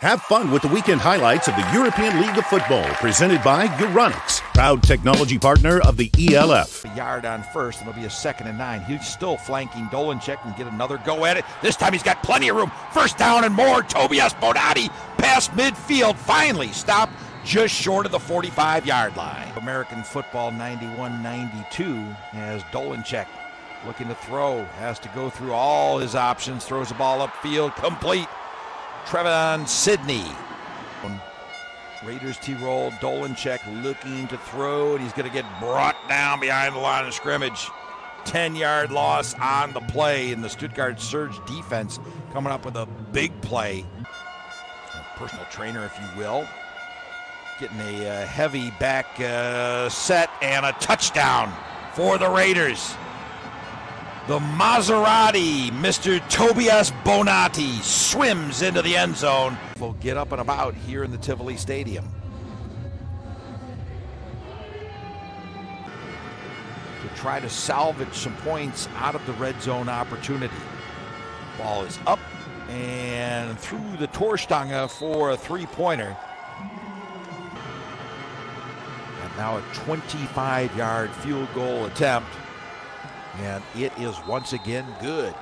Have fun with the weekend highlights of the European League of Football, presented by Euronics, proud technology partner of the ELF. A yard on first, and it'll be a 2nd and 9. Huge still flanking Dolanchek and get another go at it. This time he's got plenty of room. First down and more. Tobias Bonati past midfield. Finally stopped just short of the 45-yard line. American football 91-92 as Dolanchek looking to throw. Has to go through all his options. Throws the ball upfield. Complete. Trevon Sidney. Raiders Tirol, Dolanchek looking to throw, and he's going to get brought down behind the line of scrimmage. 10-yard loss on the play, and the Stuttgart Surge defense coming up with a big play. A personal trainer, if you will. Getting a heavy back set and a touchdown for the Raiders. The Maserati, Mr. Tobias Bonati, swims into the end zone. We'll get up and about here in the Tivoli Stadium. To try to salvage some points out of the red zone opportunity. Ball is up and through the Torstanga for a three-pointer. And now a 25-yard field goal attempt. And it is once again good.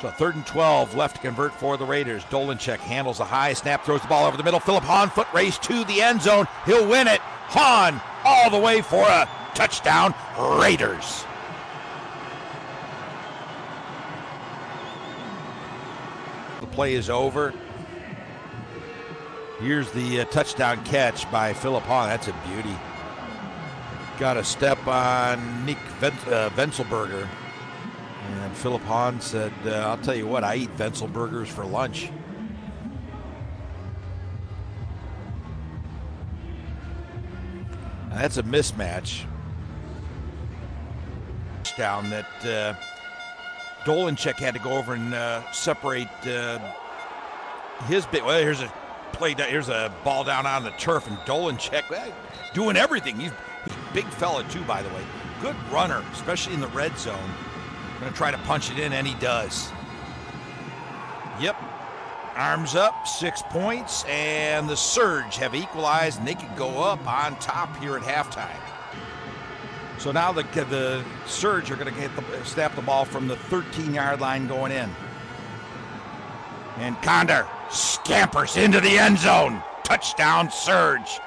So 3rd and 12 left to convert for the Raiders. Dolanchek handles a high snap, throws the ball over the middle. Philip Hahn foot race to the end zone. He'll win it. Hahn all the way for a touchdown. Raiders. The play is over. Here's the touchdown catch by Philip Hahn. That's a beauty. Got a step on Nick Wenzelberger. And Philip Hahn said, I'll tell you what, I eat Wenzelbergers for lunch. Now that's a mismatch. Touchdown that Dolanchek had to go over and separate his bit. Well, here's a play. Here's a ball down on the turf, and Dolanchek doing everything. He's a big fella, too, by the way. Good runner, especially in the red zone. Going to try to punch it in, and he does. Yep. Arms up, 6 points, and the Surge have equalized, and they can go up on top here at halftime. So now the Surge are going to snap the ball from the 13-yard line going in. And Conder scampers into the end zone. Touchdown, Surge.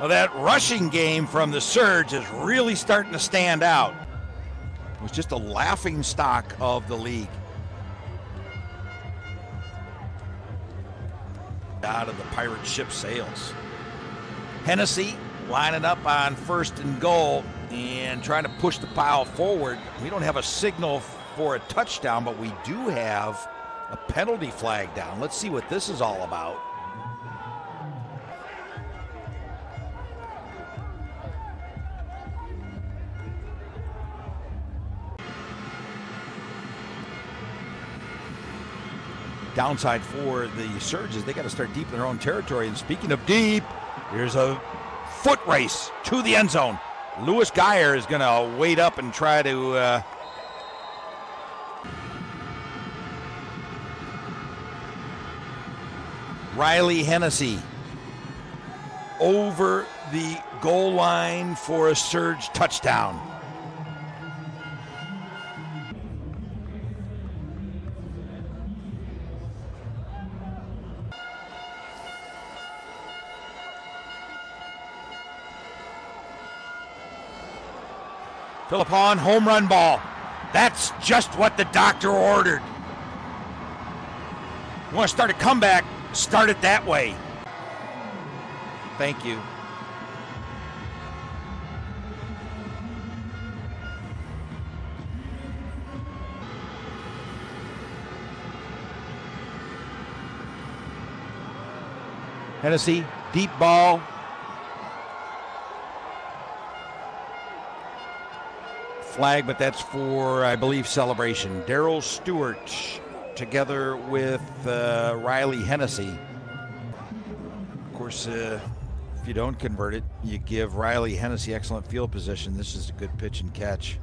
Well, that rushing game from the Surge is really starting to stand out. It was just a laughing stock of the league. Out of the pirate ship sails. Hennessy lining up on 1st and goal and trying to push the pile forward. We don't have a signal for a touchdown, but we do have a penalty flag down. Let's see what this is all about. Downside for the Surges, they got to start deep in their own territory. And speaking of deep, here's a foot race to the end zone. Lewis Geyer is going to wait up and try to Riley Hennessy over the goal line for a Surge touchdown. Philip Hahn, home run ball. That's just what the doctor ordered. You want to start a comeback, start it that way. Thank you. Hennessy, deep ball. Flag, but that's for, I believe, celebration. Daryl Stewart together with Riley Hennessy. Of course, if you don't convert it, you give Riley Hennessy excellent field position. This is a good pitch and catch.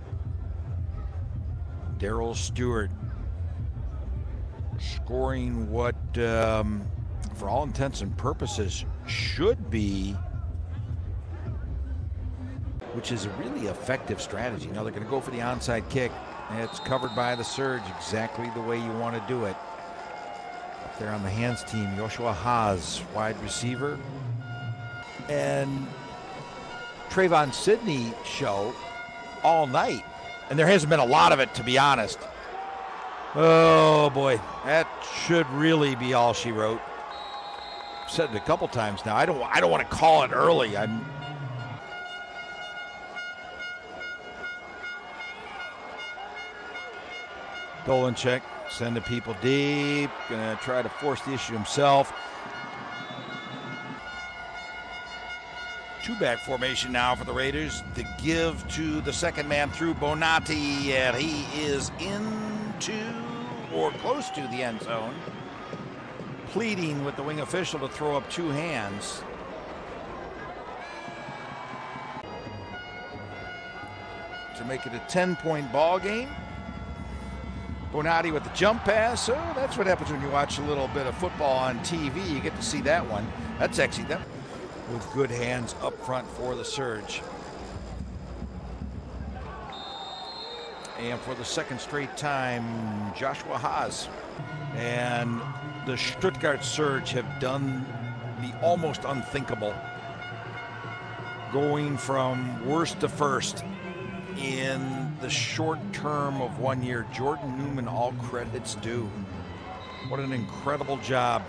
Daryl Stewart scoring what, for all intents and purposes, should be, which is a really effective strategy. Now they're going to go for the onside kick. And it's covered by the Surge, exactly the way you want to do it. Up there on the hands team, Joshua Haas, wide receiver. And Trevon Sidney show all night. And there hasn't been a lot of it, to be honest. Oh, boy. That should really be all she wrote. I've said it a couple times now. I don't want to call it early. Dolanchek, send the people deep. Gonna try to force the issue himself. Two-back formation now for the Raiders. The give to the second man through Bonati, and he is into or close to the end zone. Pleading with the wing official to throw up two hands. To make it a 10-point ball game. Bonati with the jump pass. Oh, that's what happens when you watch a little bit of football on TV. You get to see that one. That's actually them. With good hands up front for the Surge. And for the second straight time, Joshua Haas. And the Stuttgart Surge have done the almost unthinkable. Going from worst to first in the short term of 1 year. Jordan Newman, all credits due. What an incredible job.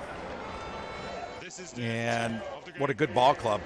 And what a good ball club.